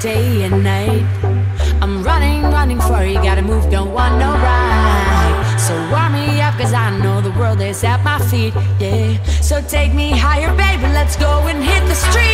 day and night. I'm running for you, gotta move, don't want no ride. So warm me up, cause I know the world is at my feet, yeah. So take me higher, baby, let's go and hit the street.